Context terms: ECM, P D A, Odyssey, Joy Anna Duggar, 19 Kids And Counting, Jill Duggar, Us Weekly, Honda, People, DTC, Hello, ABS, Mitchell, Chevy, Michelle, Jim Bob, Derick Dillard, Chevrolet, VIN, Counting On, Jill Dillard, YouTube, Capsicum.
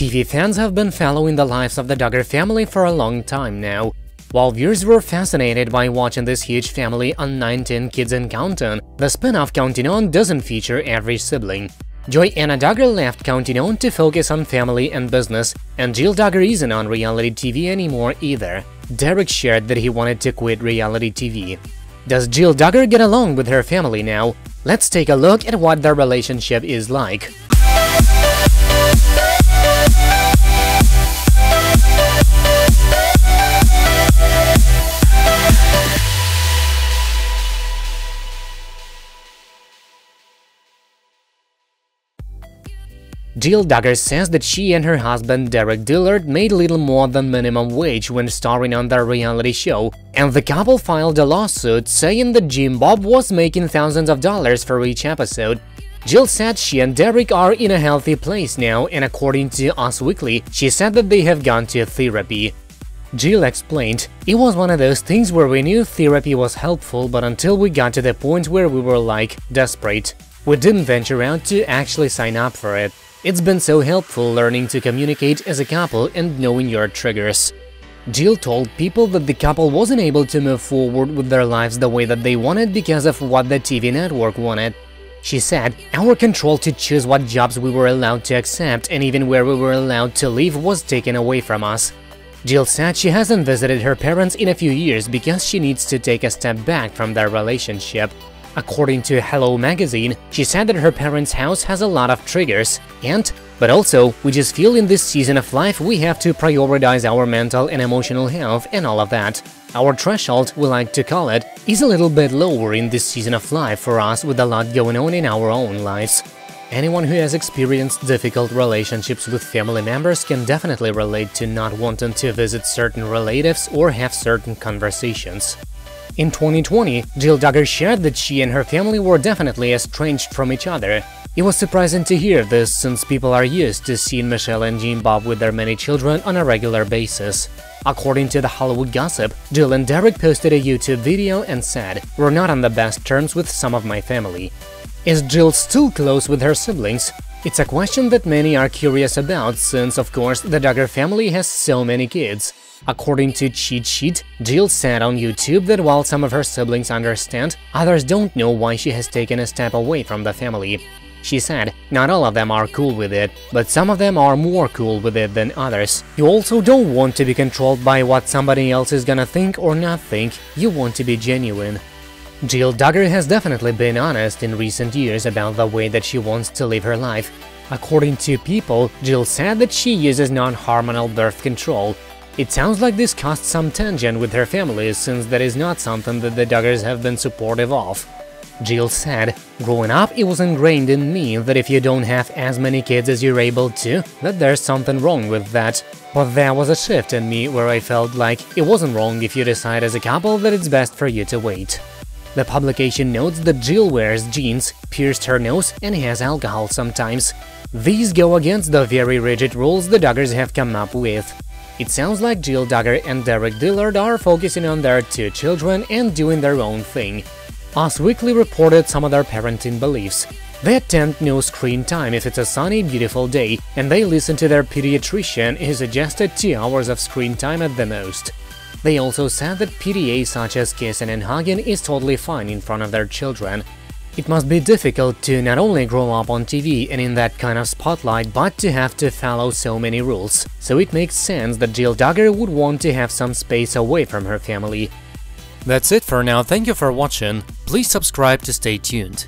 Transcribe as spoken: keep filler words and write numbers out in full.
T V fans have been following the lives of the Duggar family for a long time now. While viewers were fascinated by watching this huge family on nineteen Kids and Counting, the spin-off Counting On doesn't feature every sibling. Joy Anna Duggar left Counting On to focus on family and business, and Jill Duggar isn't on reality T V anymore either. Derick shared that he wanted to quit reality T V. Does Jill Duggar get along with her family now? Let's take a look at what their relationship is like. Jill Duggar says that she and her husband Derick Dillard made little more than minimum wage when starring on their reality show, and the couple filed a lawsuit saying that Jim Bob was making thousands of dollars for each episode. Jill said she and Derick are in a healthy place now, and according to Us Weekly, she said that they have gone to therapy. Jill explained, "It was one of those things where we knew therapy was helpful, but until we got to the point where we were, like, desperate, we didn't venture out to actually sign up for it. It's been so helpful learning to communicate as a couple and knowing your triggers." Jill told People that the couple wasn't able to move forward with their lives the way that they wanted because of what the T V network wanted. She said, "Our control to choose what jobs we were allowed to accept and even where we were allowed to live was taken away from us." Jill said she hasn't visited her parents in a few years because she needs to take a step back from their relationship. According to Hello magazine, she said that her parents' house has a lot of triggers, and, but also, we just feel in this season of life we have to prioritize our mental and emotional health and all of that. Our threshold, we like to call it, is a little bit lower in this season of life for us with a lot going on in our own lives. Anyone who has experienced difficult relationships with family members can definitely relate to not wanting to visit certain relatives or have certain conversations. In twenty twenty, Jill Duggar shared that she and her family were definitely estranged from each other. It was surprising to hear this, since people are used to seeing Michelle and Jim Bob with their many children on a regular basis. According to the Hollywood Gossip, Jill and Derick posted a YouTube video and said, "We're not on the best terms with some of my family." Is Jill still close with her siblings? It's a question that many are curious about, since, of course, the Duggar family has so many kids. According to Cheat Sheet, Jill said on YouTube that while some of her siblings understand, others don't know why she has taken a step away from the family. She said, "Not all of them are cool with it, but some of them are more cool with it than others. You also don't want to be controlled by what somebody else is gonna think or not think, you want to be genuine." Jill Duggar has definitely been honest in recent years about the way that she wants to live her life. According to People, Jill said that she uses non-hormonal birth control. It sounds like this caused some tension with her family, since that is not something that the Duggars have been supportive of. Jill said, "Growing up, it was ingrained in me that if you don't have as many kids as you're able to, that there's something wrong with that. But there was a shift in me where I felt like it wasn't wrong if you decide as a couple that it's best for you to wait." The publication notes that Jill wears jeans, pierced her nose, and has alcohol sometimes. These go against the very rigid rules the Duggars have come up with. It sounds like Jill Duggar and Derick Dillard are focusing on their two children and doing their own thing. Us Weekly reported some of their parenting beliefs. They attend no screen time if it's a sunny, beautiful day, and they listen to their pediatrician, who suggested two hours of screen time at the most. They also said that P D A such as kissing and hugging is totally fine in front of their children. It must be difficult to not only grow up on T V and in that kind of spotlight, but to have to follow so many rules, so it makes sense that Jill Duggar would want to have some space away from her family. That's it for now, thank you for watching, please subscribe to stay tuned.